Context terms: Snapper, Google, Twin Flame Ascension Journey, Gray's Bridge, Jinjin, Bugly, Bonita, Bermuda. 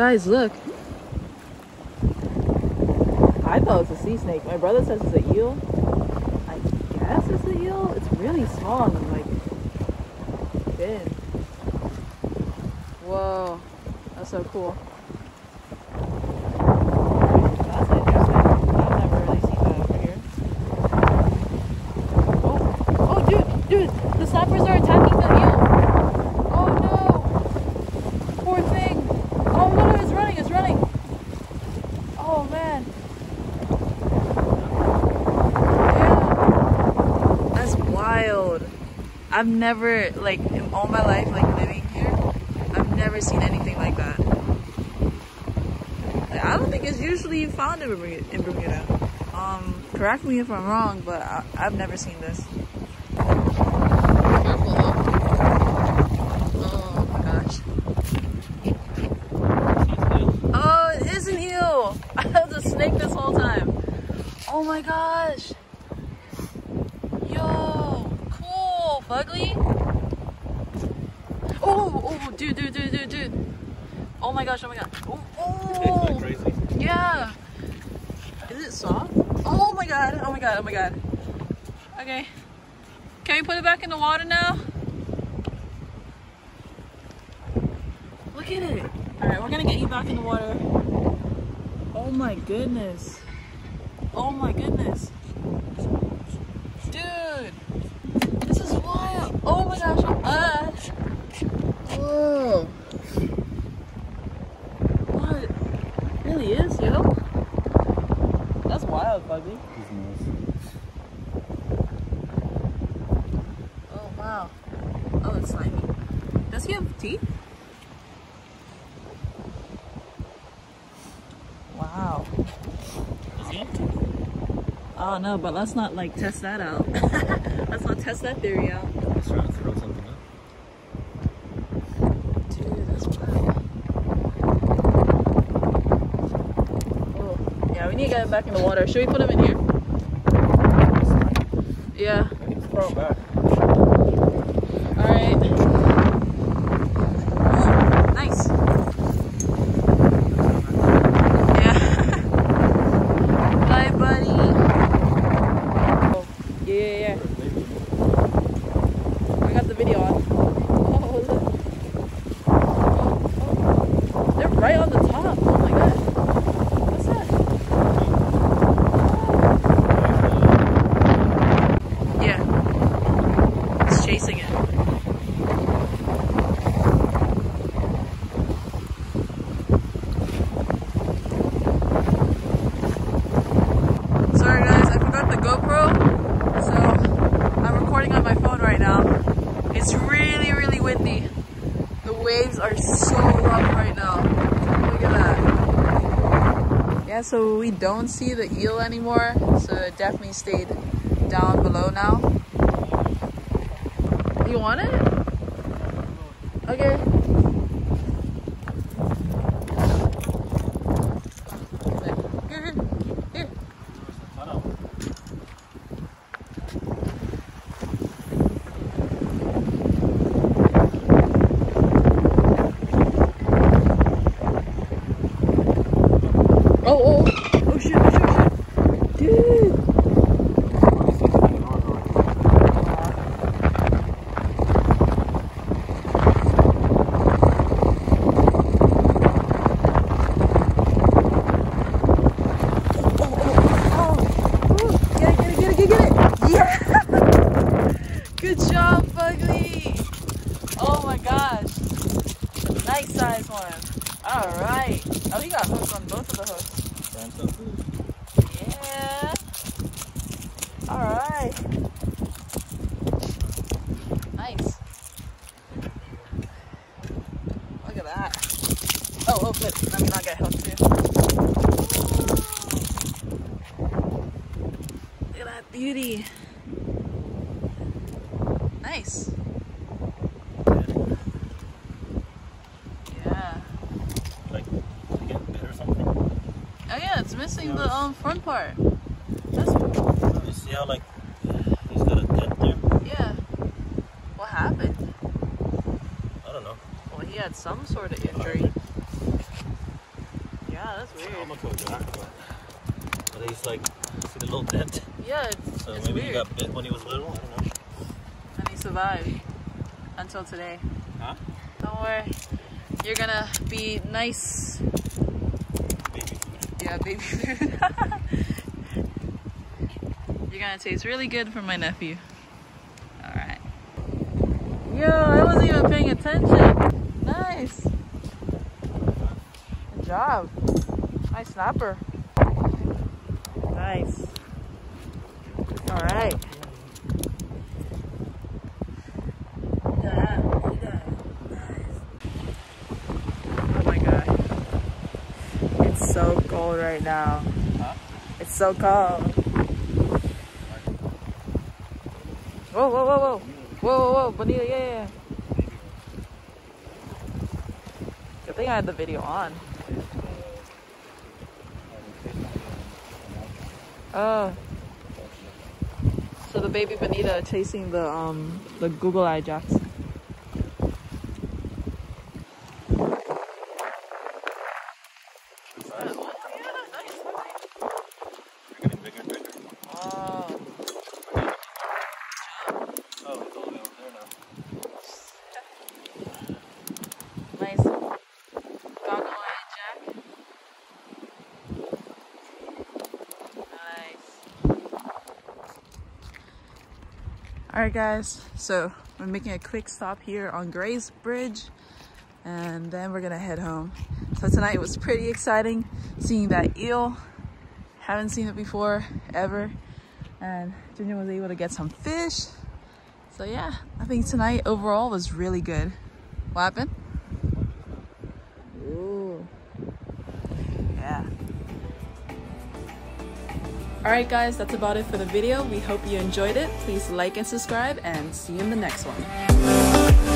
Guys, look. I thought it was a sea snake. My brother says it's an eel. I guess it's an eel. It's really small and like thin. Whoa, that's so cool. Dude, the snappers are attacking the eel. Oh no! Poor thing. Oh no, it's running, it's running. Oh man. Yeah. That's wild. I've never, like, in all my life, like, living here, I've never seen anything like that. Like, I don't think it's usually found in Bermuda. Correct me if I'm wrong, but I've never seen this. Oh my gosh! Yo! Cool! Bugly! Oh! Dude! Oh my gosh! Oh! It's like crazy. Yeah! Is it soft? Oh my god! Okay. Can we put it back in the water now? Look at it! Alright, we're gonna get you back in the water. Oh my goodness. Dude. This is wild. Oh my gosh. Whoa. What? It really is, yo. That's wild, Buggy. Oh, wow. Oh, it's slimy. Does he have teeth? Wow. Oh no, but let's not like test that out. Let's not test that theory out. Let's try to throw something up. Dude, that's wild. Oh. Yeah, we need to get him back in the water. Should we put him in here? Yeah. We need to throw him back. So we don't see the eel anymore, so it definitely stayed down below now. You want it? Okay. Here. Oh shit. Dude. Oh. Get it. Yeah. Good job, Bugly. Oh my gosh. Nice size one. All right. Oh, he got hooks on both of the hooks. Yeah. Alright. Nice. Look at that. Oh, good. Let me not get hooked too. Look at that beauty. Nice. Missing the front part. That's cool. You see how like he's got a dent there? Yeah. What happened? I don't know. Well, he had some sort of injury. Yeah, that's weird. I'm gonna go dark, but at least like see the little dent. Yeah, it's so it's maybe weird. He got bit when he was little. I don't know. And he survived until today. Huh? Don't worry. You're gonna be nice. Baby food. Yeah, baby food. You're gonna taste really good for my nephew. All right. Yo, I wasn't even paying attention. Nice. Good job. Nice snapper. Nice. All right. So cold right now. Huh? It's so cold. Whoa, whoa, whoa, whoa. Whoa, whoa, whoa, Bonita, yeah, yeah. Good thing I had the video on. Oh. So the baby Bonita chasing the Google eye jacks. Alright guys, so we're making a quick stop here on Gray's Bridge and then we're gonna head home. So tonight was pretty exciting seeing that eel. Haven't seen it before ever, and Jinjin was able to get some fish. So yeah, I think tonight overall was really good. What happened? Ooh. Yeah. Alright guys, that's about it for the video. We hope you enjoyed it. Please like and subscribe and see you in the next one.